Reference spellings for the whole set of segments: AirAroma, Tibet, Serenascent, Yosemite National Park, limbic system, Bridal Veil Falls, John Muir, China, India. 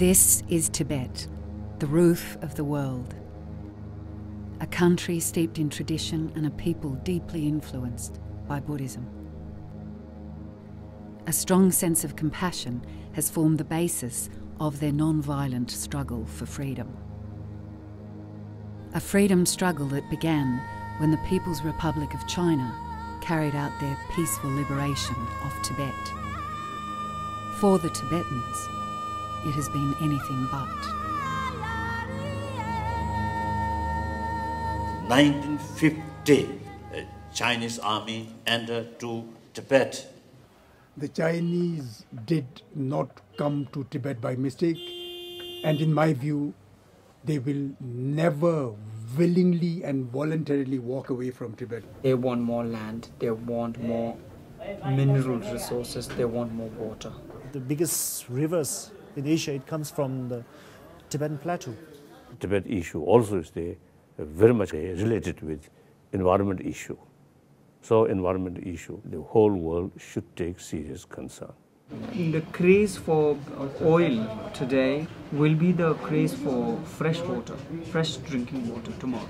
This is Tibet, the roof of the world. A country steeped in tradition and a people deeply influenced by Buddhism. A strong sense of compassion has formed the basis of their non-violent struggle for freedom. A freedom struggle that began when the People's Republic of China carried out their peaceful liberation of Tibet. For the Tibetans, it has been anything but. 1950, the Chinese army entered to Tibet. The Chinese did not come to Tibet by mistake, and in my view, they will never willingly and voluntarily walk away from Tibet. They want more land, they want more mineral resources, they want more water. The biggest rivers in Asia, it comes from the Tibetan plateau. The Tibet issue also is there. Very much related with environment issue. So environment issue, the whole world should take serious concern. The craze for oil today will be the craze for fresh water, fresh drinking water tomorrow.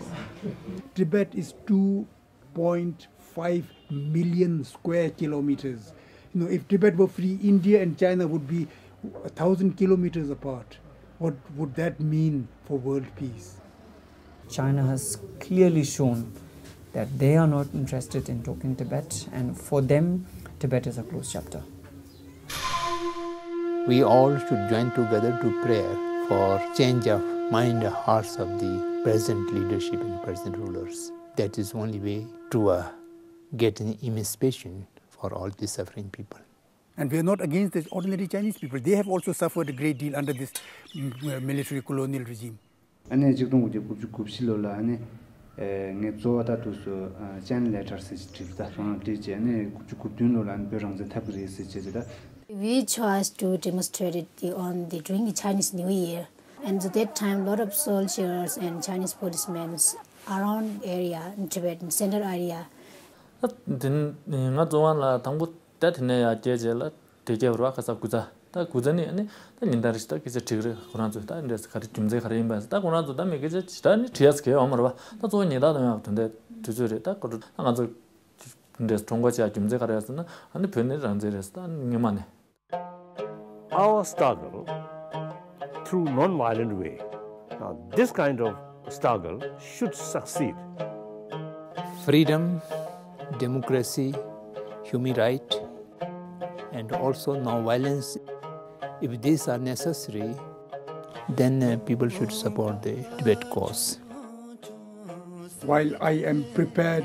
Tibet is 2.5 million square kilometers. You know, if Tibet were free, India and China would be 1,000 kilometers apart. What would that mean for world peace? China has clearly shown that they are not interested in taking Tibet, and for them, Tibet is a closed chapter. We all should join together to pray for change of mind and hearts of the present leadership and present rulers. That is the only way to get an emancipation for all the suffering people. And we are not against the ordinary Chinese people. They have also suffered a great deal under this military colonial regime. We chose to demonstrate it on the during the Chinese New Year, and at that time a lot of soldiers and Chinese policemen around area in Tibet, in central area. Our struggle through non-violent way. Now this kind of struggle should succeed. Freedom, democracy, human right, and also non-violence. If these are necessary, then people should support the Tibet cause. While I am prepared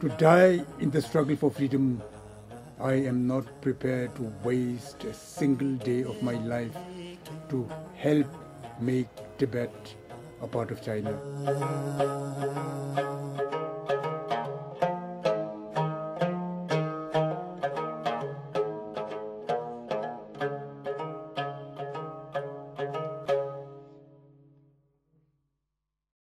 to die in the struggle for freedom, I am not prepared to waste a single day of my life to help make Tibet a part of China.